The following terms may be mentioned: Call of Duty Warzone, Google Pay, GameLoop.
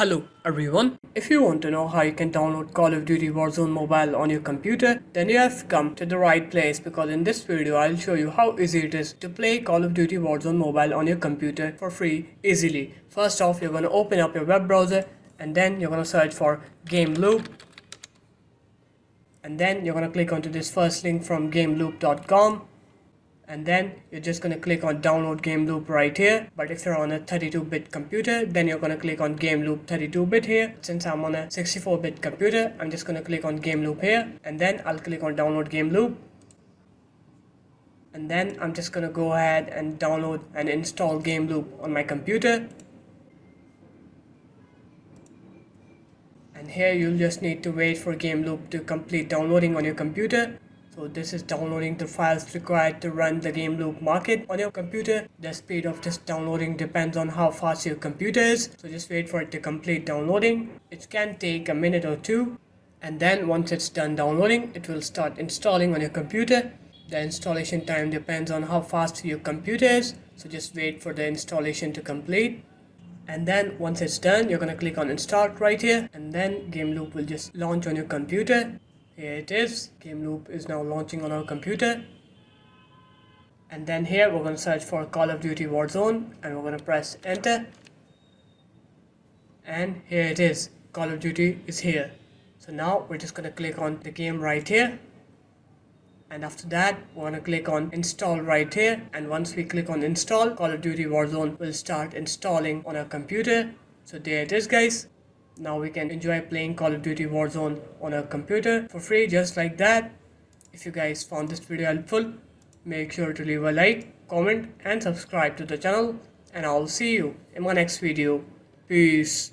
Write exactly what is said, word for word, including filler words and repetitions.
Hello everyone, if you want to know how you can download Call of Duty Warzone mobile on your computer, then you have come to the right place, because in this video I'll show you how easy it is to play Call of Duty Warzone mobile on your computer for free easily. First off, you're going to open up your web browser and then you're going to search for GameLoop, and then you're going to click onto this first link from gameloop dot com. And then you're just going to click on download GameLoop right here. But if you're on a thirty-two bit computer, then you're going to click on GameLoop thirty-two bit here. Since I'm on a sixty-four bit computer, I'm just going to click on GameLoop here, and then I'll click on download GameLoop, and then I'm just going to go ahead and download and install GameLoop on my computer. And here you'll just need to wait for GameLoop to complete downloading on your computer. So this is downloading the files required to run the GameLoop market on your computer. The speed of this downloading depends on how fast your computer is. So just wait for it to complete downloading. It can take a minute or two. And then once it's done downloading, it will start installing on your computer. The installation time depends on how fast your computer is. So just wait for the installation to complete. And then once it's done, you're going to click on Start right here. And then GameLoop will just launch on your computer. Here it is. GameLoop is now launching on our computer. And then here we're going to search for Call of Duty Warzone, and we're going to press enter. And here it is. Call of Duty is here. So now we're just going to click on the game right here. And after that, we're going to click on install right here. And once we click on install, Call of Duty Warzone will start installing on our computer. So there it is, guys. Now we can enjoy playing Call of Duty Warzone on our computer for free, just like that. If you guys found this video helpful, make sure to leave a like, comment and subscribe to the channel. And I'll see you in my next video. Peace.